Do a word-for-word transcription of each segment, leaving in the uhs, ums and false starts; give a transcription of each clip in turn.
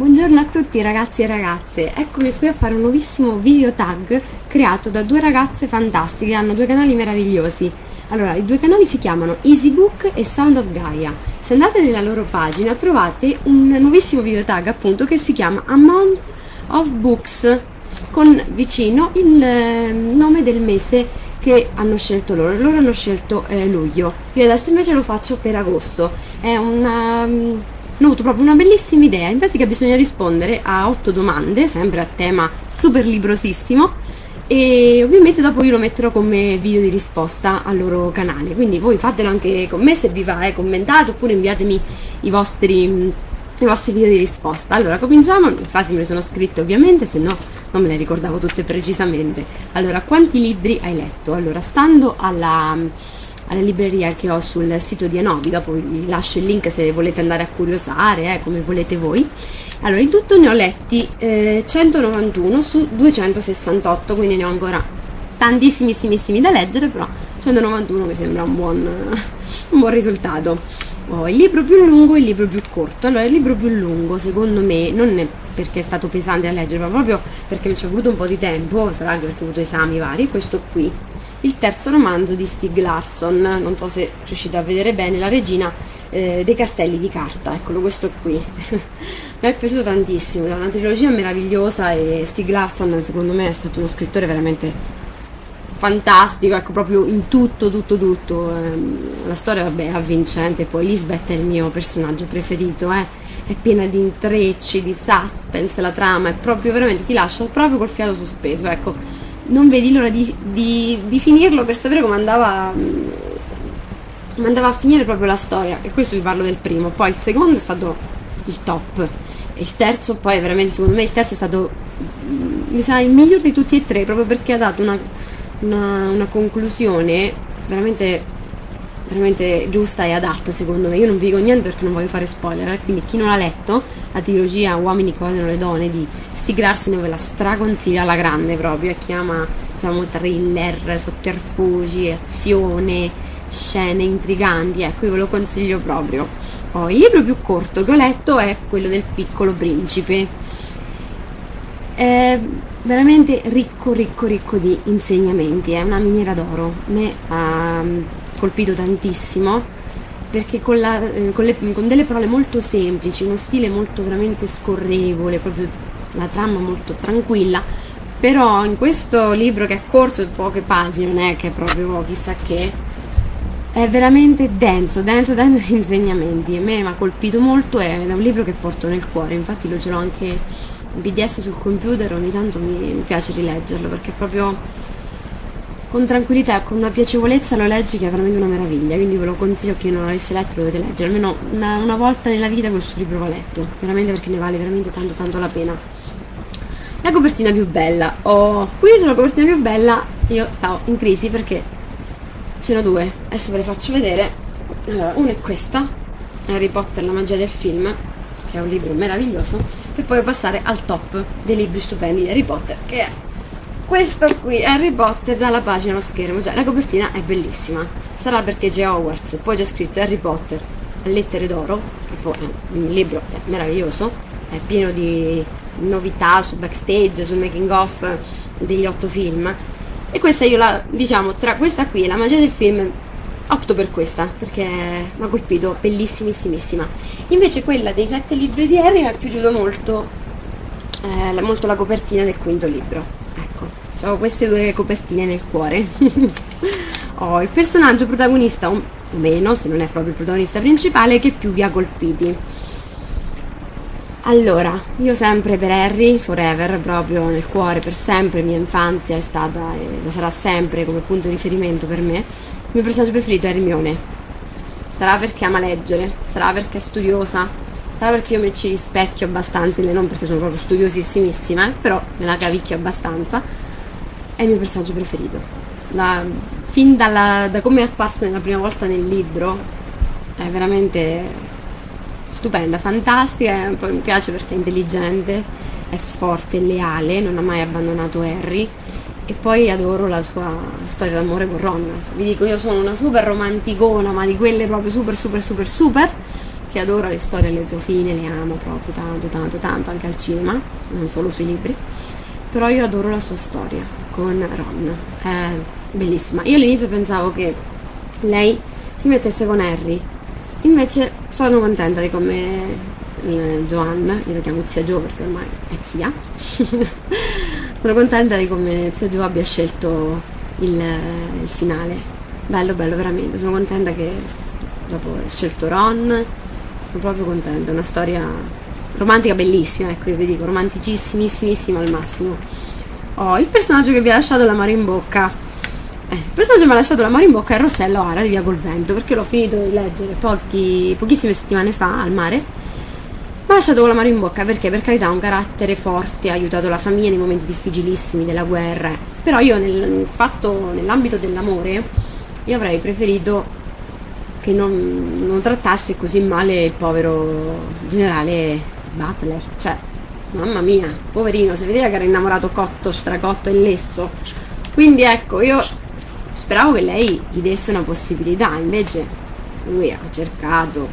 Buongiorno a tutti ragazzi e ragazze, eccomi qui a fare un nuovissimo video tag creato da due ragazze fantastiche che hanno due canali meravigliosi. Allora, i due canali si chiamano Easybook e Sound of Gaia. Se andate nella loro pagina trovate un nuovissimo video tag appunto che si chiama Amount of Books con vicino il eh, nome del mese che hanno scelto loro, loro hanno scelto eh, luglio, io adesso invece lo faccio per agosto. È una... Um, ho avuto proprio una bellissima idea, in pratica bisogna rispondere a otto domande, sempre a tema super librosissimo, e ovviamente dopo io lo metterò come video di risposta al loro canale, quindi voi fatelo anche con me se vi va, eh, commentate oppure inviatemi i vostri, i vostri video di risposta. Allora cominciamo, le frasi me le sono scritte ovviamente, se no non me le ricordavo tutte precisamente. Allora, quanti libri hai letto? Allora, stando alla... alla libreria che ho sul sito di Anobi, dopo vi lascio il link se volete andare a curiosare, eh, come volete voi. Allora, in tutto ne ho letti eh, centonovantuno su duecentosessantotto, quindi ne ho ancora tantissimissimi da leggere, però centonovantuno mi sembra un buon, un buon risultato. Oh, il libro più lungo e il libro più corto. Allora, il libro più lungo secondo me non è perché è stato pesante a leggere, ma proprio perché mi ci è voluto un po' di tempo, sarà anche perché ho avuto esami vari, questo qui, il terzo romanzo di Stieg Larsson, non so se riuscite a vedere bene, La regina eh, dei castelli di carta, eccolo, questo qui. Mi è piaciuto tantissimo, è una trilogia meravigliosa e Stieg Larsson secondo me è stato uno scrittore veramente fantastico, ecco, proprio in tutto, tutto, tutto. La storia, vabbè, è avvincente, poi Lisbeth è il mio personaggio preferito, eh. È piena di intrecci, di suspense, la trama è proprio, veramente, ti lascia proprio col fiato sospeso, ecco. Non vedi l'ora di, di, di finirlo per sapere come andava, come andava a finire proprio la storia. E questo vi parlo del primo. Poi il secondo è stato il top. E il terzo poi veramente, secondo me, il terzo è stato, mi sa, il migliore di tutti e tre, proprio perché ha dato una, una, una conclusione veramente... veramente giusta e adatta secondo me. Io non vi dico niente perché non voglio fare spoiler, eh? Quindi chi non l'ha letto, la trilogia Uomini che odiano le donne di Stieg Larsson ve la straconsiglio alla grande proprio, chi ama, chi ama thriller, sotterfugi, azione, scene intriganti, ecco, io ve lo consiglio proprio. Oh, il libro più corto che ho letto è quello del Piccolo Principe, è veramente ricco ricco ricco di insegnamenti, è una miniera d'oro, me ha colpito tantissimo perché con, la, con, le, con delle parole molto semplici, uno stile molto veramente scorrevole, proprio la trama molto tranquilla, però in questo libro che è corto, poche pagine, non è che è proprio chissà che, è veramente denso, denso, denso di insegnamenti, a me mi ha colpito molto ed è un libro che porto nel cuore, infatti lo ce l'ho anche in P D F sul computer, ogni tanto mi, mi piace rileggerlo perché è proprio... con tranquillità, con una piacevolezza lo leggi che è veramente una meraviglia, quindi ve lo consiglio, che non l'avesse letto lo dovete leggere, almeno una, una volta nella vita questo libro va letto, veramente, perché ne vale veramente tanto tanto la pena. La copertina più bella, oh, qui sulla copertina più bella io stavo in crisi perché c'erano due, adesso ve le faccio vedere. Allora, una è questa, Harry Potter, la magia del film, che è un libro meraviglioso, per poi passare al top dei libri stupendi di Harry Potter, che è questo qui, Harry Potter dalla pagina allo schermo, cioè la copertina è bellissima, sarà perché c'è Hogwarts, poi c'è scritto Harry Potter a lettere d'oro, che poi è un libro meraviglioso, è pieno di novità sul backstage, sul making of degli otto film, e questa io la, diciamo, tra questa qui e la magia del film opto per questa, perché mi ha colpito, bellissimissima. Invece quella dei sette libri di Harry mi è piaciuta molto, eh, molto la copertina del quinto libro. Ho queste due copertine nel cuore. Oh, il personaggio protagonista, o meno, se non è proprio il protagonista principale, che più vi ha colpiti. Allora, io sempre per Harry, forever, proprio nel cuore, per sempre, mia infanzia è stata e lo sarà sempre come punto di riferimento per me. Il mio personaggio preferito è Hermione. Sarà perché ama leggere, sarà perché è studiosa, sarà perché io mi ci rispecchio abbastanza, non perché sono proprio studiosissimissima, eh, però me la cavicchio abbastanza. È il mio personaggio preferito. La, fin dalla, da come è apparsa nella prima volta nel libro, è veramente stupenda, fantastica, e poi mi piace perché è intelligente, è forte, è leale, non ha mai abbandonato Harry, e poi adoro la sua storia d'amore con Ron. Vi dico, io sono una super romanticona, ma di quelle proprio super super super super, che adora le storie all'etofine, le amo proprio tanto, tanto, tanto, anche al cinema, non solo sui libri, però io adoro la sua storia con Ron, è bellissima. Io all'inizio pensavo che lei si mettesse con Harry, invece sono contenta di come Joanna, io la chiamo zia Gio perché ormai è zia, sono contenta di come zia Gio abbia scelto il, il finale. Bello, bello, veramente, sono contenta che dopo ho scelto Ron, sono proprio contenta, è una storia romantica bellissima, ecco, io vi dico, romanticissimissima al massimo. Oh, il personaggio che vi ha lasciato l'amaro in bocca, eh, il personaggio che mi ha lasciato l'amaro in bocca è Rossella O'Hara di Via col Vento, perché l'ho finito di leggere pochi, pochissime settimane fa al mare, mi ha lasciato con l'amaro in bocca perché, per carità, ha un carattere forte, ha aiutato la famiglia nei momenti difficilissimi della guerra, però io nel fatto, nell'ambito dell'amore, io avrei preferito che non, non trattasse così male il povero generale Butler, cioè, mamma mia, poverino, si vedeva che era innamorato cotto, stracotto e lesso, quindi ecco, io speravo che lei gli desse una possibilità, invece lui ha cercato,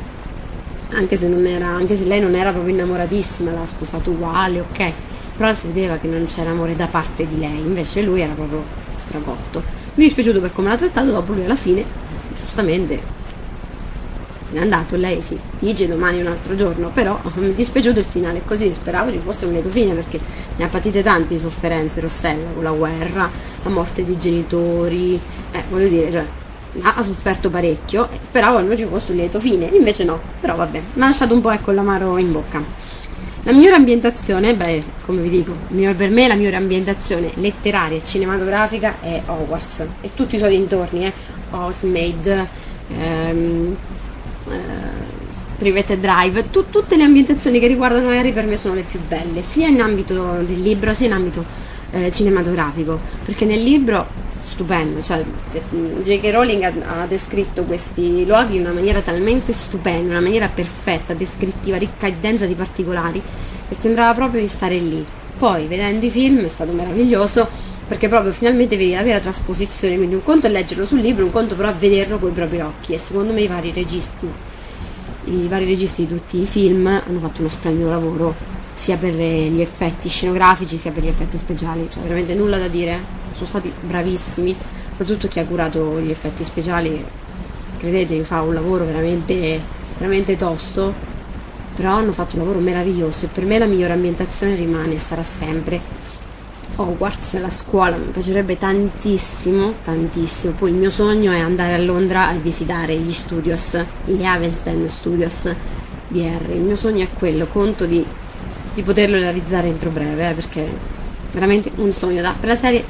anche se, non era, anche se lei non era proprio innamoratissima, l'ha sposato uguale, ok, però si vedeva che non c'era amore da parte di lei, invece lui era proprio stracotto. Mi è dispiaciuto per come l'ha trattato, dopo lui alla fine giustamente se n'è andato, lei si dice domani è un altro giorno, però mi è dispiaciuto il finale così, speravo ci fosse un lieto fine perché ne ha patite tante di sofferenze Rossella, con la guerra, la morte dei genitori, eh, voglio dire, cioè, ha sofferto parecchio, speravo almeno ci fosse un lieto fine, invece no, però vabbè, mi ha lasciato un po' ecco l'amaro in bocca. La migliore ambientazione, beh, come vi dico, per me la migliore ambientazione letteraria e cinematografica è Hogwarts e tutti i suoi dintorni, eh? Hogsmeade, ehm, eh, Privet Drive, tu, tutte le ambientazioni che riguardano Harry per me sono le più belle, sia in ambito del libro sia in ambito eh, cinematografico, perché nel libro, stupendo, cioè J K. Rowling ha, ha descritto questi luoghi in una maniera talmente stupenda, una maniera perfetta, descrittiva, ricca e densa di particolari, che sembrava proprio di stare lì. Poi vedendo i film è stato meraviglioso, perché proprio finalmente vedi la vera trasposizione, quindi un conto è leggerlo sul libro, un conto però è vederlo coi propri occhi, e secondo me i vari registi i vari registi di tutti i film hanno fatto uno splendido lavoro, sia per gli effetti scenografici sia per gli effetti speciali, cioè veramente nulla da dire, sono stati bravissimi, soprattutto chi ha curato gli effetti speciali, credetemi, fa un lavoro veramente, veramente tosto, però hanno fatto un lavoro meraviglioso e per me la migliore ambientazione rimane e sarà sempre Hogwarts, la scuola, mi piacerebbe tantissimo, tantissimo, poi il mio sogno è andare a Londra a visitare gli studios, gli Avenston Studios di Harry, il mio sogno è quello, conto di, di poterlo realizzare entro breve, eh, perché è veramente un sogno da, per la serie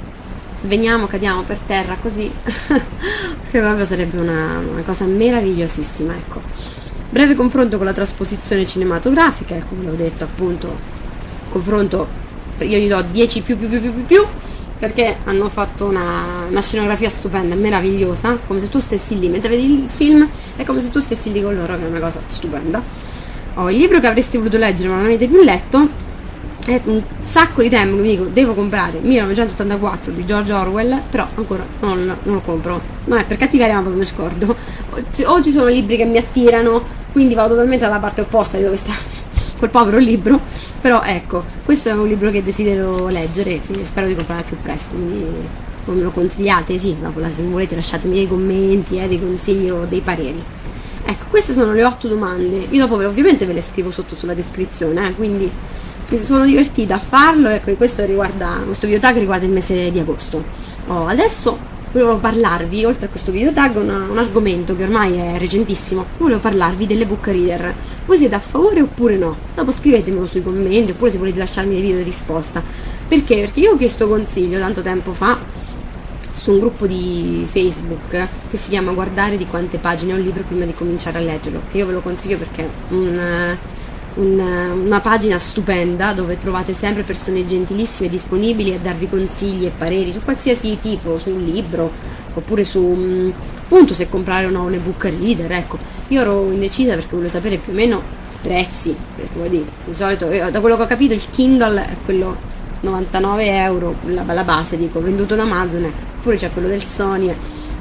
Sveniamo, cadiamo per terra così, che proprio sarebbe una, una cosa meravigliosissima, ecco. Breve confronto con la trasposizione cinematografica, ecco, come l'ho detto appunto, confronto, io gli do dieci più più più più più, più perché hanno fatto una, una scenografia stupenda, meravigliosa, come se tu stessi lì, mentre vedi il film è come se tu stessi lì con loro, che è una cosa stupenda. Oh, il libro che avresti voluto leggere ma non avete più letto, è un sacco di tempo che mi dico devo comprare millenovecentottantaquattro di George Orwell, però ancora non, non lo compro, non è per cattiveria ma proprio mi scordo, o ci sono libri che mi attirano, quindi vado totalmente dalla parte opposta di dove sta quel povero libro, però ecco, questo è un libro che desidero leggere, quindi spero di comprare più presto, quindi come lo consigliate, sì, se volete lasciatemi dei commenti, eh, dei consigli o dei pareri. Ecco, queste sono le otto domande, io dopo ovviamente ve le scrivo sotto sulla descrizione, eh, quindi mi sono divertita a farlo, ecco, questo riguarda questo video tag riguarda il mese di agosto. Oh, adesso volevo parlarvi, oltre a questo video tag, una, un argomento che ormai è recentissimo, volevo parlarvi delle book reader. Voi siete a favore oppure no? Dopo scrivetemelo sui commenti, oppure se volete lasciarmi dei video di risposta. Perché? Perché io ho chiesto consiglio tanto tempo fa su un gruppo di Facebook che si chiama Guardare di quante pagine è un libro prima di cominciare a leggerlo, che io ve lo consiglio perché è un... Una, una pagina stupenda dove trovate sempre persone gentilissime e disponibili a darvi consigli e pareri su qualsiasi tipo, su un libro oppure su appunto se comprare o no un ebook reader. Ecco, io ero indecisa perché volevo sapere più o meno i prezzi, perché vuol dire di solito io, da quello che ho capito il Kindle è quello novantanove euro la, la base, dico venduto da Amazon, oppure c'è quello del Sony.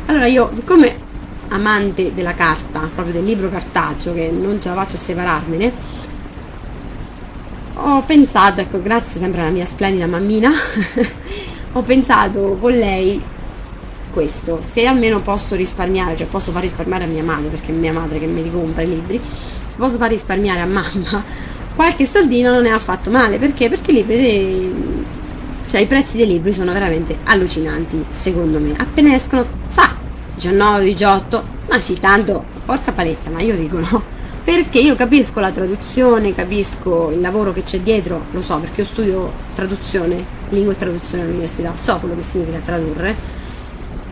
Allora io, siccome amante della carta, proprio del libro cartaceo, che non ce la faccio a separarmene, ho pensato, ecco, grazie sempre alla mia splendida mammina ho pensato con lei questo: se almeno posso risparmiare, cioè posso far risparmiare a mia madre, perché è mia madre che me li compra i libri, se posso far risparmiare a mamma qualche soldino non è affatto male, perché perché i libri dei... cioè i prezzi dei libri sono veramente allucinanti, secondo me, appena escono, sa, diciannove, diciotto, ma sì, tanto, porca paletta, ma io dico no, perché io capisco la traduzione, capisco il lavoro che c'è dietro, lo so, perché io studio traduzione, lingua e traduzione all'università, so quello che significa tradurre,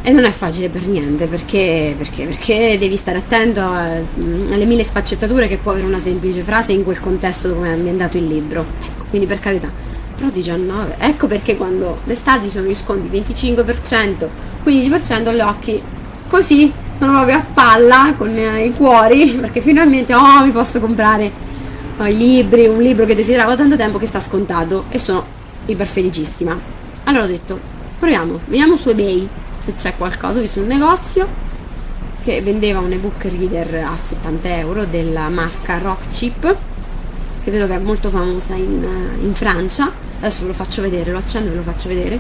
e non è facile per niente, perché, perché, perché devi stare attento alle mille sfaccettature che può avere una semplice frase in quel contesto dove è ambientato il libro, ecco, quindi per carità. Però diciannove, ecco perché quando d'estate ci sono gli sconti venticinque per cento, quindici per cento agli occhi, così sono proprio a palla con i cuori, perché finalmente oh mi posso comprare oh, i libri, un libro che desideravo da tanto tempo che sta scontato, e sono iperfelicissima. Allora ho detto, proviamo, vediamo su eBay se c'è qualcosa. Ho visto un negozio che vendeva un ebook reader a settanta euro della marca Rockchip, che vedo che è molto famosa in, in Francia. Adesso ve lo faccio vedere, lo accendo e ve lo faccio vedere,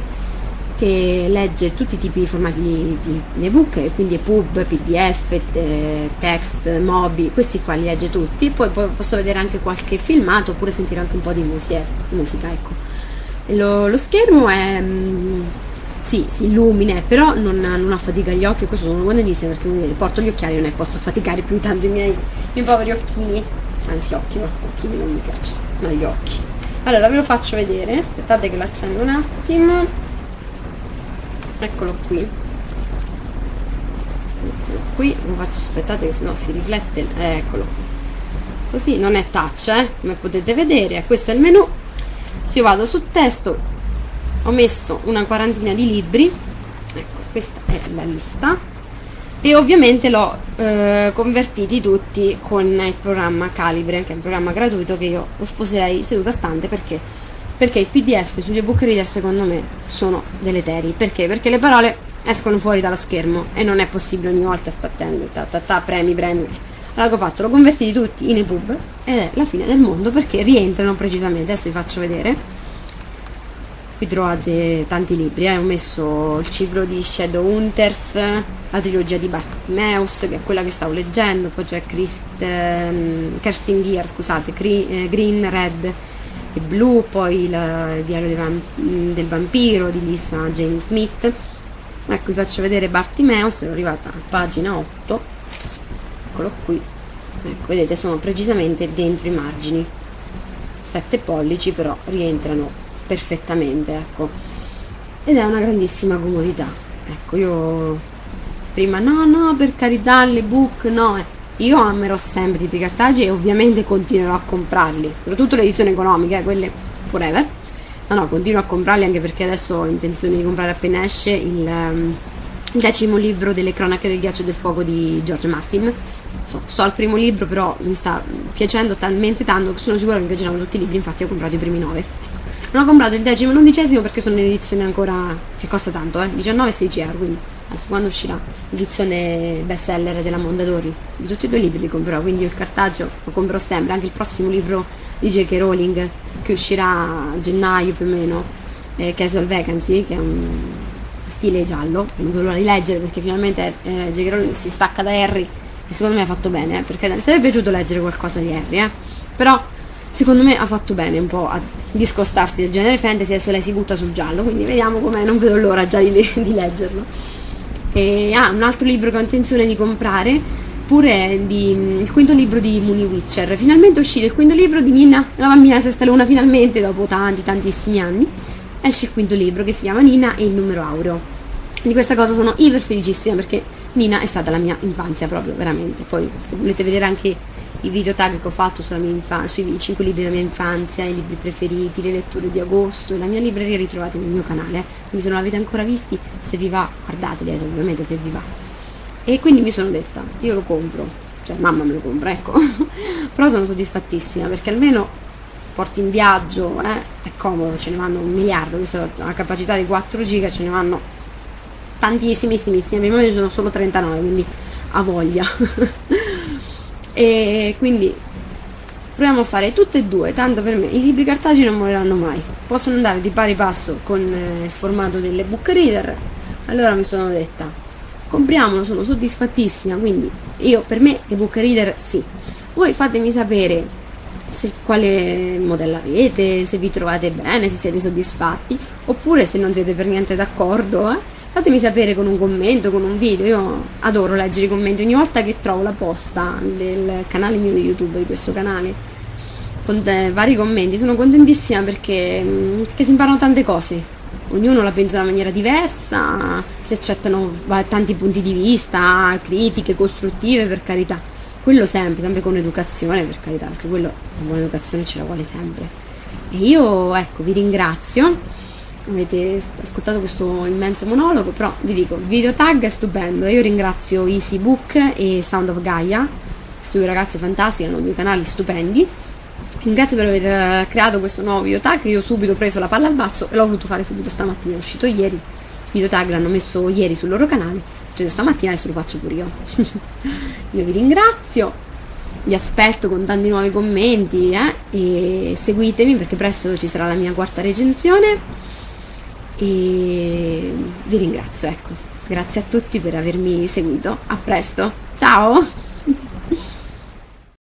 che legge tutti i tipi di formati di, di, di ebook, quindi pub, pdf, eh, text, mobi, questi qua li legge tutti. Poi, poi posso vedere anche qualche filmato oppure sentire anche un po' di musica, musica ecco. Lo, lo schermo è... Mm, sì, si illumina, però non, non affatica gli occhi, questo sono buonissimo perché porto gli occhiali e non ne posso affaticare più tanto i miei, i miei poveri occhini. Anzi, occhi, no, occhi non mi piace, ma gli occhi. Allora ve lo faccio vedere, aspettate che lo accendo un attimo. Eccolo qui. Eccolo qui, lo faccio, aspettate che sennò si riflette. Eccolo. Così non è touch, eh? Come potete vedere, questo è il menu. Se io vado su testo, ho messo una quarantina di libri. Ecco, questa è la lista. E ovviamente l'ho eh, convertiti tutti con il programma Calibre, che è un programma gratuito che io lo sposerei seduta stante, perché perché i pdf sugli ebook reader secondo me sono deleteri, perché perché le parole escono fuori dallo schermo e non è possibile ogni volta sta attendo, ta, ta, ta, premi, premi. Allora che ho fatto? L'ho convertiti tutti in epub ed è la fine del mondo, perché rientrano precisamente. Adesso vi faccio vedere. Qui trovate tanti libri, eh. Ho messo il ciclo di Shadow Hunters, la trilogia di Bartimeus, che è quella che stavo leggendo, poi c'è ehm, Kirsten Dear, scusate, Green, eh, Green, Red e Blue, poi la, il diario de, del vampiro di Lisa James Smith. Ecco, vi faccio vedere Bartimeus, sono arrivata a pagina otto, eccolo qui, ecco, vedete, sono precisamente dentro i margini, sette pollici, però rientrano perfettamente, ecco, ed è una grandissima comodità. Ecco, io prima no no per carità l'ebook no, eh. Io amerò sempre i libri cartacei e ovviamente continuerò a comprarli, soprattutto le edizioni economiche, eh, quelle forever, no no continuo a comprarli, anche perché adesso ho intenzione di comprare appena esce il um, decimo libro delle cronache del ghiaccio e del fuoco di George Martin. So, sto al primo libro, però mi sta piacendo talmente tanto che sono sicura che mi piaceranno tutti i libri, infatti ho comprato i primi nove. Non ho comprato il decimo e l'undicesimo perché sono in edizione ancora che costa tanto, eh? diciannove e sedici euro, quindi adesso quando uscirà l'edizione best seller della Mondadori di tutti e due i libri li comprerò, quindi io il cartaceo lo comprerò sempre, anche il prossimo libro di J K. Rowling che uscirà a gennaio più o meno, eh, Casual Vacancy, che è un stile giallo, non ve lo rileggere perché finalmente eh, J K. Rowling si stacca da Harry e secondo me ha fatto bene, eh? Perché mi sarebbe piaciuto leggere qualcosa di Harry, eh? Però secondo me ha fatto bene un po' a discostarsi del genere fantasy, adesso lei si butta sul giallo, quindi vediamo com'è, non vedo l'ora già di, di leggerlo. E, ah, un altro libro che ho intenzione di comprare pure è di, il quinto libro di Moony Witcher, finalmente è uscito il quinto libro di Nina, la bambina sesta luna, finalmente dopo tanti tantissimi anni esce il quinto libro che si chiama Nina e il numero aureo. Di questa cosa sono iper felicissima perché Nina è stata la mia infanzia proprio, veramente, poi se volete vedere anche i video tag che ho fatto sulla mia infanzia, sui cinque libri della mia infanzia, i libri preferiti, le letture di agosto, la mia libreria, ritrovate nel mio canale, quindi se non l'avete ancora visti, se vi va, guardateli, eh, ovviamente se vi va. E quindi mi sono detta, io lo compro, cioè mamma me lo compra, ecco, però sono soddisfattissima perché almeno porti in viaggio, eh, è comodo, ce ne vanno un miliardo, questa ha una capacità di quattro giga, ce ne vanno tantissimissimi, prima io sono solo trentanove, quindi ha voglia. E quindi proviamo a fare tutte e due, tanto per me i libri cartacei non moriranno mai, possono andare di pari passo con il formato delle book reader. Allora mi sono detta, compriamolo, sono soddisfattissima, quindi io, per me le book reader sì. Voi fatemi sapere se, quale modello avete, se vi trovate bene, se siete soddisfatti, oppure se non siete per niente d'accordo, eh? Fatemi sapere con un commento, con un video. Io adoro leggere i commenti ogni volta che trovo la posta del canale mio YouTube, di questo canale, con eh, vari commenti. Sono contentissima perché, mh, perché si imparano tante cose, ognuno la pensa in una maniera diversa, si accettano tanti punti di vista, critiche costruttive, per carità, quello sempre, sempre con educazione, per carità, perché quello, una buona educazione ce la vuole sempre. E io, ecco, vi ringrazio, avete ascoltato questo immenso monologo, però vi dico, il video tag è stupendo, io ringrazio Easybook e Sound of Gaia, questi due ragazzi fantastici, hanno due canali stupendi. Ringrazio per aver creato questo nuovo video tag, io ho subito preso la palla al balzo e l'ho voluto fare subito stamattina, è uscito ieri, il video tag l'hanno messo ieri sul loro canale, io stamattina adesso lo faccio pure io. Io vi ringrazio, vi aspetto con tanti nuovi commenti, eh? E seguitemi perché presto ci sarà la mia quarta recensione e vi ringrazio, ecco, grazie a tutti per avermi seguito, a presto, ciao!